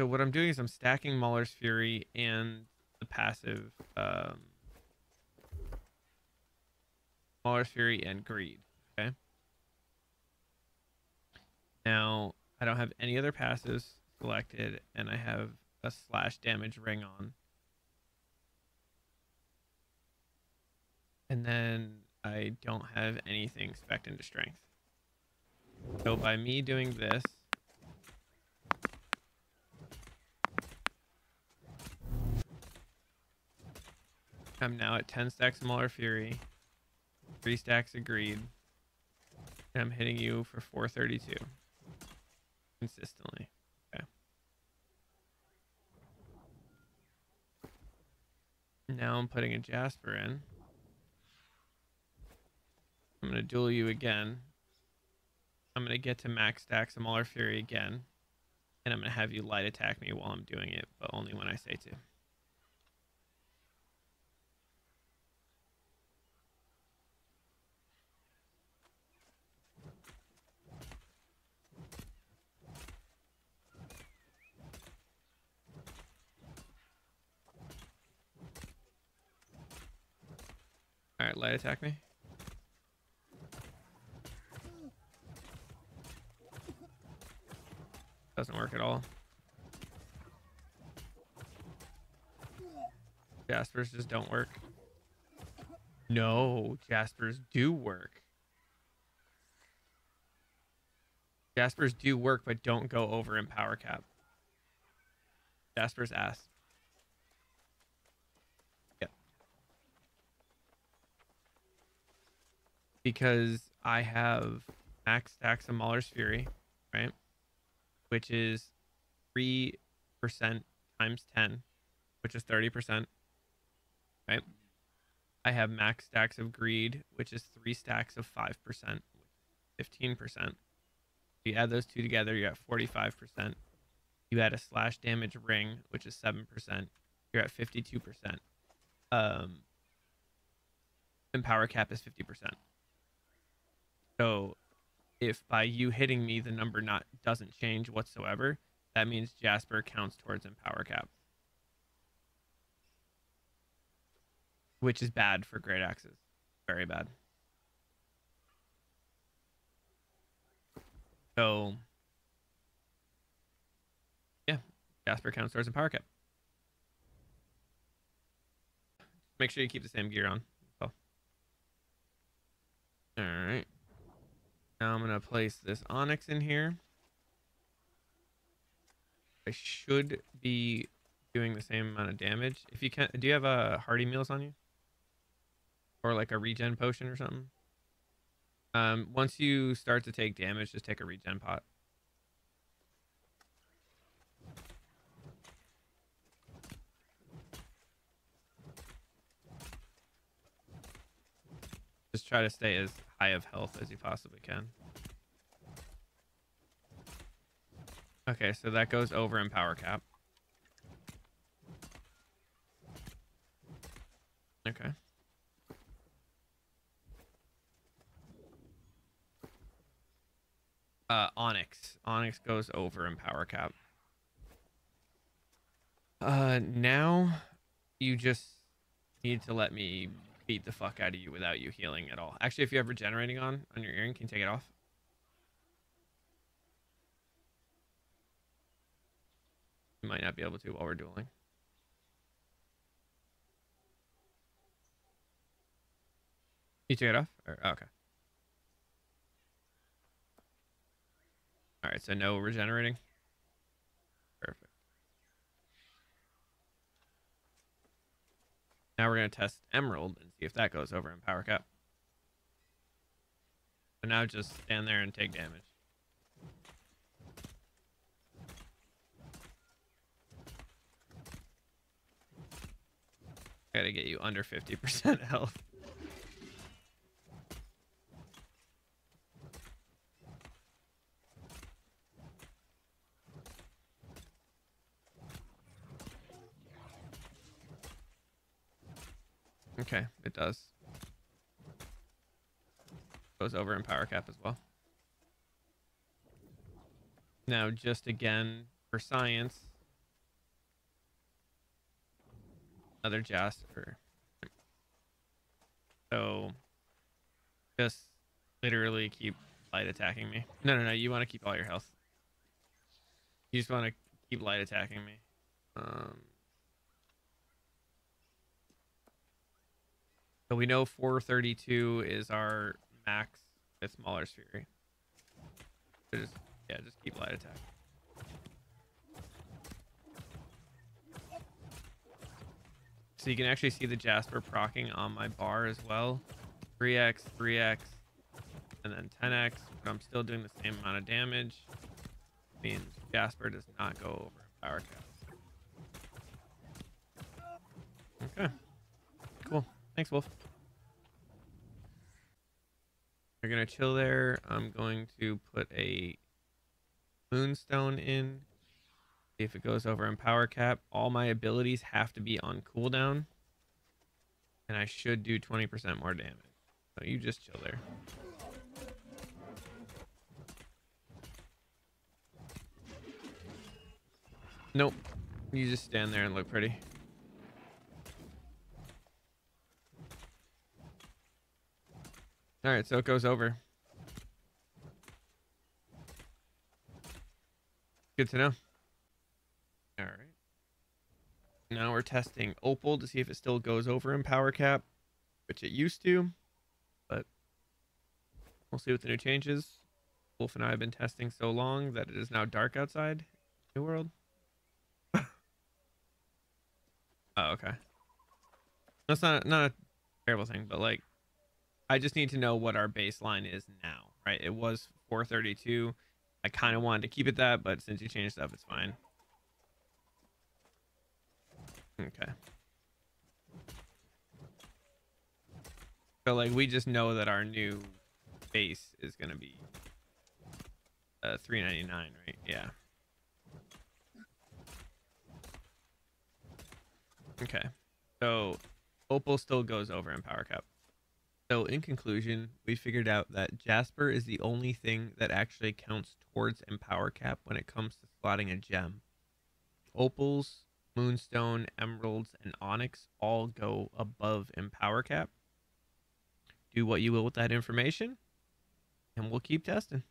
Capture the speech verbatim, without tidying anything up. so what I'm doing is I'm stacking Mauler's Fury and the passive um, Mauler's Fury and Greed. Okay. Now I don't have any other passives selected, and I have a slash damage ring on. And then I don't have anything spec'd into strength. So by me doing this, I'm now at ten stacks of Mauler's Fury, three stacks of Greed, and I'm hitting you for four thirty-two consistently. Okay. Now I'm putting a Jasper in. I'm going to duel you again. I'm going to get to max stacks of Mauler's Fury again. And I'm going to have you light attack me while I'm doing it, but only when I say to. Alright, light attack me. Doesn't work at all. Jaspers just don't work. No, Jaspers do work. Jaspers do work, but don't go over Empower Cap. Jaspers ass. Yep. Because I have max stacks of Mauler's Fury, right? Which is three percent times ten, which is thirty percent, right? I have max stacks of Greed, which is three stacks of five percent, fifteen percent. If you add those two together, you're at forty-five percent. You add a slash damage ring, which is seven percent. You're at fifty-two percent. Um, Empower Cap is fifty percent. So if by you hitting me, the number not doesn't change whatsoever, that means Jasper counts towards Empower Cap. Which is bad for great axes. Very bad. So, yeah, Jasper counts towards Empower Cap. Make sure you keep the same gear on. Oh. All right. Now I'm going to place this Onyx in here. I should be doing the same amount of damage. If you can, do you have a Hearty Meals on you? Or like a regen potion or something? Um, once you start to take damage, just take a regen pot. Just try to stay as high of health as you possibly can. Okay, so that goes over Empower Cap. Okay. Uh, Onyx. Onyx goes over Empower Cap. Uh, now you just need to let me beat the fuck out of you without you healing at all. Actually, if you have regenerating on on your earring, can you take it off? You might not be able to while we're dueling. You took it off? Or, oh, okay. All right, so no regenerating. Perfect. Now we're going to test Emerald and see if that goes over in Power Cap. So now just stand there and take damage. I gotta get you under fifty percent health. Okay, it does. Goes over in Power Cap as well. Now, just again, for science, another Jasper. So just literally keep light attacking me. No, no, no. You want to keep all your health. You just want to keep light attacking me. Um, so we know four thirty-two is our max with Mauler's Fury. So just, yeah, just keep light attacking. So you can actually see the Jasper procking on my bar as well. three X, three X, and then ten X. But I'm still doing the same amount of damage. It means Jasper does not go over Empower Cap. Okay. Cool. Thanks, Wolf. We're going to chill there. I'm going to put a Moonstone in. If it goes over Empower Cap, all my abilities have to be on cooldown. And I should do twenty percent more damage. So you just chill there. Nope. You just stand there and look pretty. Alright, so it goes over. Good to know. All right. Now we're testing Opal to see if it still goes over Empower Cap, which it used to, but we'll see what the new change is. Wolf and I have been testing so long that it is now dark outside New World. Oh, okay. That's not not a terrible thing, but like, I just need to know what our baseline is now, right? It was four thirty-two. I kind of wanted to keep it that, but since you changed stuff, it's fine. Okay. So like we just know that our new base is gonna be uh three ninety-nine, right? Yeah. Okay. So Opal still goes over Empower Cap. So in conclusion, we figured out that Jasper is the only thing that actually counts towards Empower Cap when it comes to slotting a gem. Opals, Moonstone, Emeralds, and Onyx all go above Empower Cap. Do what you will with that information, and we'll keep testing.